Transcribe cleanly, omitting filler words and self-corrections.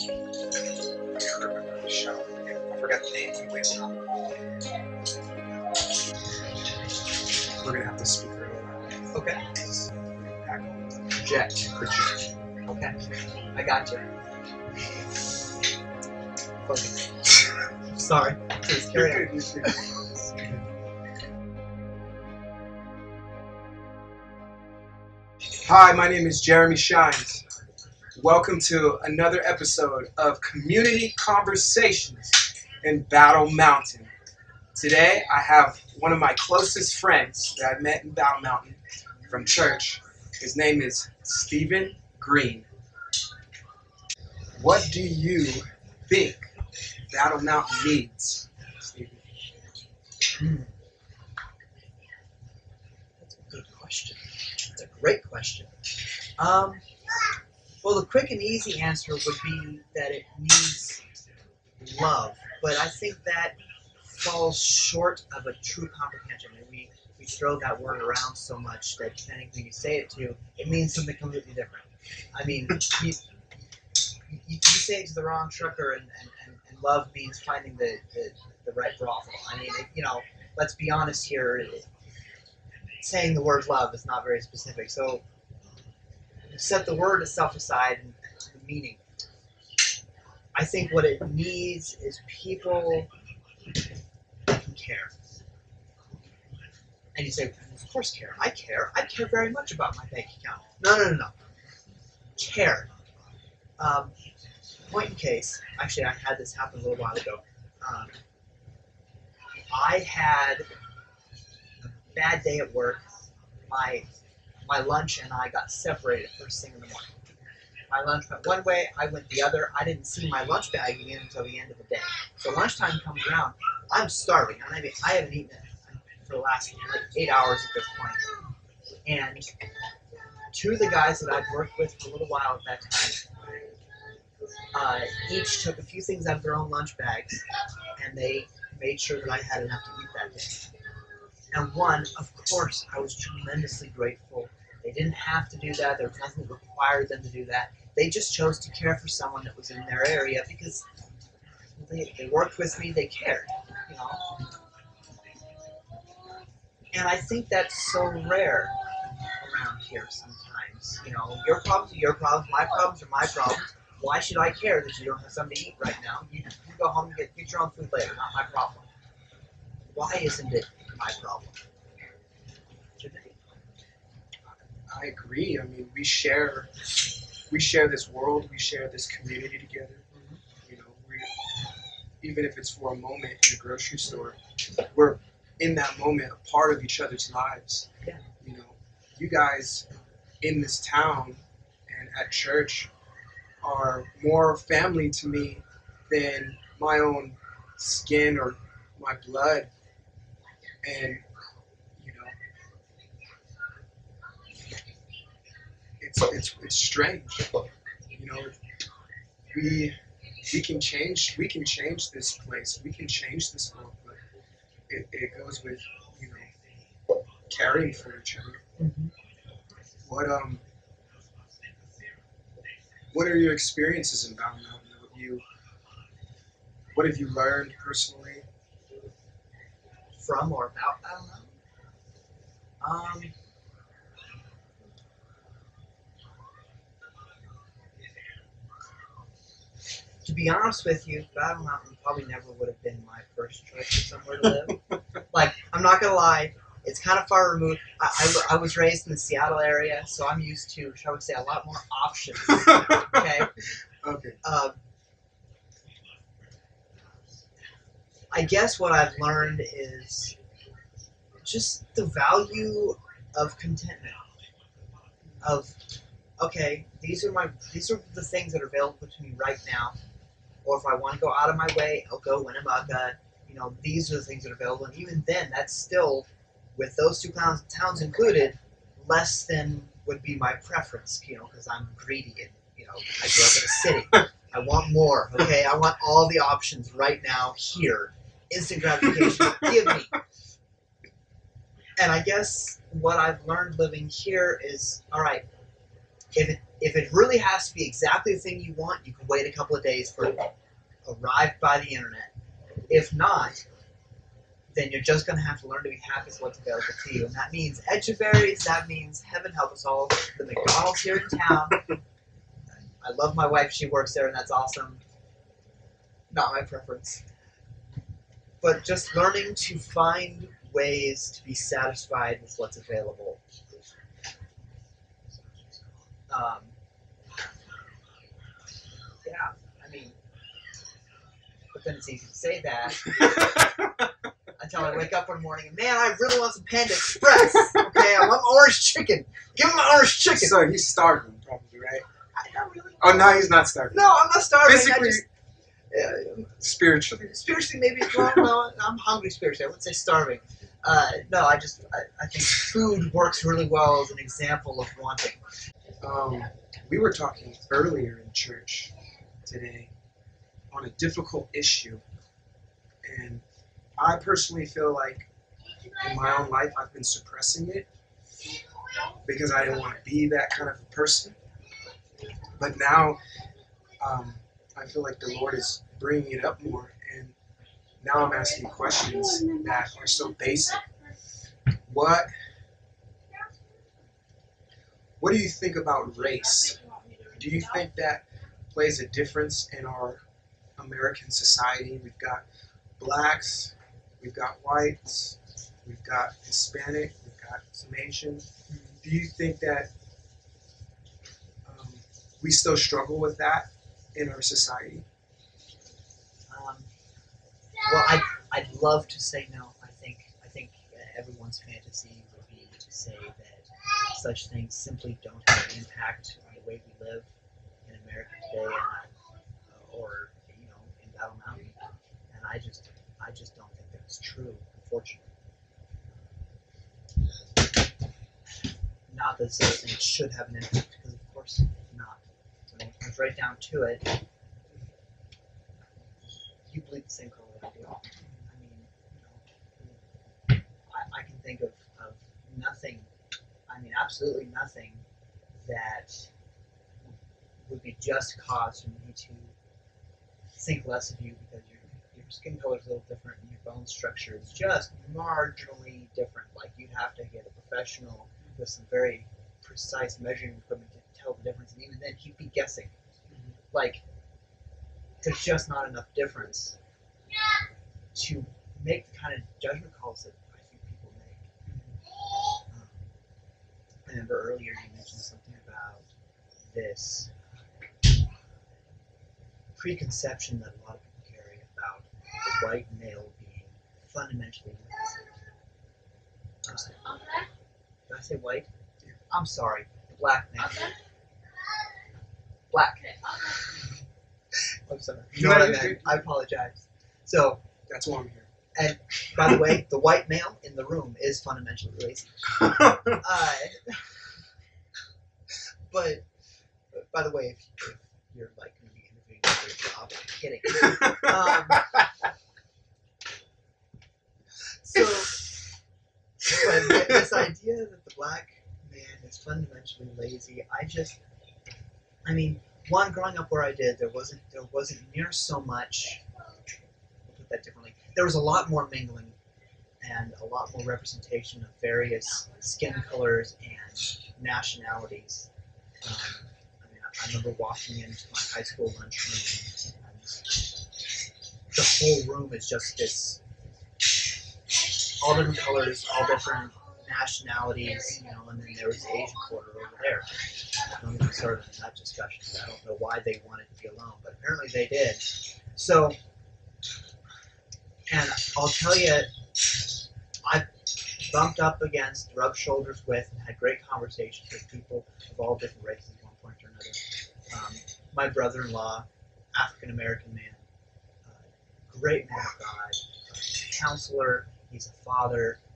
I forgot the name. We're going to have to speak through it. Okay. Project. Okay. I got you. Okay. Sorry. Please carry on. Hi, my name is Jeromie Shines. Welcome to another episode of Community Conversations in Battle Mountain. Today I have one of my closest friends that I met in Battle Mountain from church. His name is Stephen Green. What do you think Battle Mountain needs, Stephen? That's a good question. Great question. Well, the quick and easy answer would be that it needs love, but I think that falls short of a true comprehension. I mean, we throw that word around so much that when you say it to, it means something completely different. I mean, you say it to the wrong trucker, and love means finding the right brothel. I mean, let's be honest here. Saying the word love is not very specific, so set the word itself aside and the meaning. I think what it needs is people who care. And you say, of course care. I care. I care very much about my bank account. No. Care. Point in case, actually I had this happen a little while ago. I had bad day at work. My lunch and I got separated first thing in the morning. My lunch went one way, I went the other. I didn't see my lunch bag again until the end of the day. So lunchtime comes around, I'm starving. I haven't eaten for the last 8 hours at this point. And two of the guys that I've worked with for a little while at that time, each took a few things out of their own lunch bags and they made sure that I had enough to eat that day. And one, of course, I was tremendously grateful. They didn't have to do that. There was nothing that required them to do that. They just chose to care for someone that was in their area because they worked with me. They cared, And I think that's so rare around here sometimes. Your problems are your problems. My problems are my problems. Why should I care that you don't have something to eat right now? You go home and get your own food later. Not my problem. Why isn't it my problem? I agree. I mean, we share this world, we share this community together. Even if it's for a moment in a grocery store, we're in that moment a part of each other's lives. Yeah. You guys in this town and at church are more family to me than my own skin or my blood. And, it's strange. We can change this place. We can change this world, but it goes with, caring for each other. Mm-hmm. What are your experiences in Battle Mountain? What have you learned personally? From or about Battle Mountain? To be honest with you, Battle Mountain probably never would have been my first choice for somewhere to live. I'm not going to lie, it's kind of far removed. I was raised in the Seattle area, so I'm used to, shall we say, a lot more options. Okay. I guess what I've learned is just the value of contentment. These are the things that are available to me right now. Or if I want to go out of my way, I'll go Winnemucca. These are the things that are available. And even then, that's still, with those two towns included, less than would be my preference, because I'm greedy and, I grew up in a city. I want more, okay? I want all the options right now, here. Instant gratification, give me. And I guess what I've learned living here is, all right, If it really has to be exactly the thing you want, you can wait a couple of days for it to arrive by the internet. If not, then you're just going to have to learn to be happy with what's available to you. And that means edgeberries, that means, heaven help us all, the McDonald's here in town. I love my wife, she works there, and that's awesome. Not my preference. But just learning to find ways to be satisfied with what's available. Yeah, I mean, but then it's easy to say that. Until I wake up one morning and, man, I really want some Panda Express. Okay, I want orange chicken. Give him my orange chicken. So he's starving, probably, right? I don't really. Oh, no, he's not starving. No, I'm not starving. Physically. Spiritually. Spiritually, maybe it's wrong. No, I'm hungry spiritually. I wouldn't say starving. No, I think food works really well as an example of wanting. We were talking earlier in church today on a difficult issue, and I personally feel like in my own life I've been suppressing it because I didn't want to be that kind of a person. But now I feel like the Lord is bringing it up more, and now I'm asking questions that are so basic. What do you think about race? Do you think that plays a difference in our American society? We've got blacks, we've got whites, we've got Hispanic, we've got some Asians. Do you think that we still struggle with that in our society? Well, I'd love to say no. I think everyone's fantasy would be to say that such things simply don't have an impact on the way we live in America today, or in Battle Mountain. And I just don't think that's true, unfortunately. Not that such things should have an impact, because of course not. When it comes right down to it, you bleed the same color I do. I mean, I can think of nothing, I mean, absolutely nothing that would be just cause for me to think less of you because your skin color is a little different and your bone structure is just marginally different. Like, you'd have to get a professional with some very precise measuring equipment to tell the difference, and even then, he'd be guessing. Like, there's just not enough difference to make the kind of judgment calls that I think people make. I remember earlier you mentioned something about this preconception that a lot of people carry about the white male being fundamentally racist. Did I say white? I'm sorry, the black man. Black. I'm sorry. You know what I meant. I apologize. So that's why I'm here. And by the way, the white male in the room is fundamentally racist. But by the way, if you're like going to be interviewing for a job, I'm kidding. But this idea that the black man is fundamentally lazy, one, growing up where I did, there wasn't near so much. I'll put that differently. There was a lot more mingling and a lot more representation of various skin colors and nationalities. I remember walking into my high school lunchroom, and the whole room is just this, all different colors, all different nationalities, and then there was the Asian quarter over there. I don't even started in that discussion. I don't know why they wanted to be alone, but apparently they did. So, and I'll tell you, I bumped up against, rubbed shoulders with, and had great conversations with people of all different races at one point or another. My brother-in-law, African-American man, great man of God, counselor, he's a father,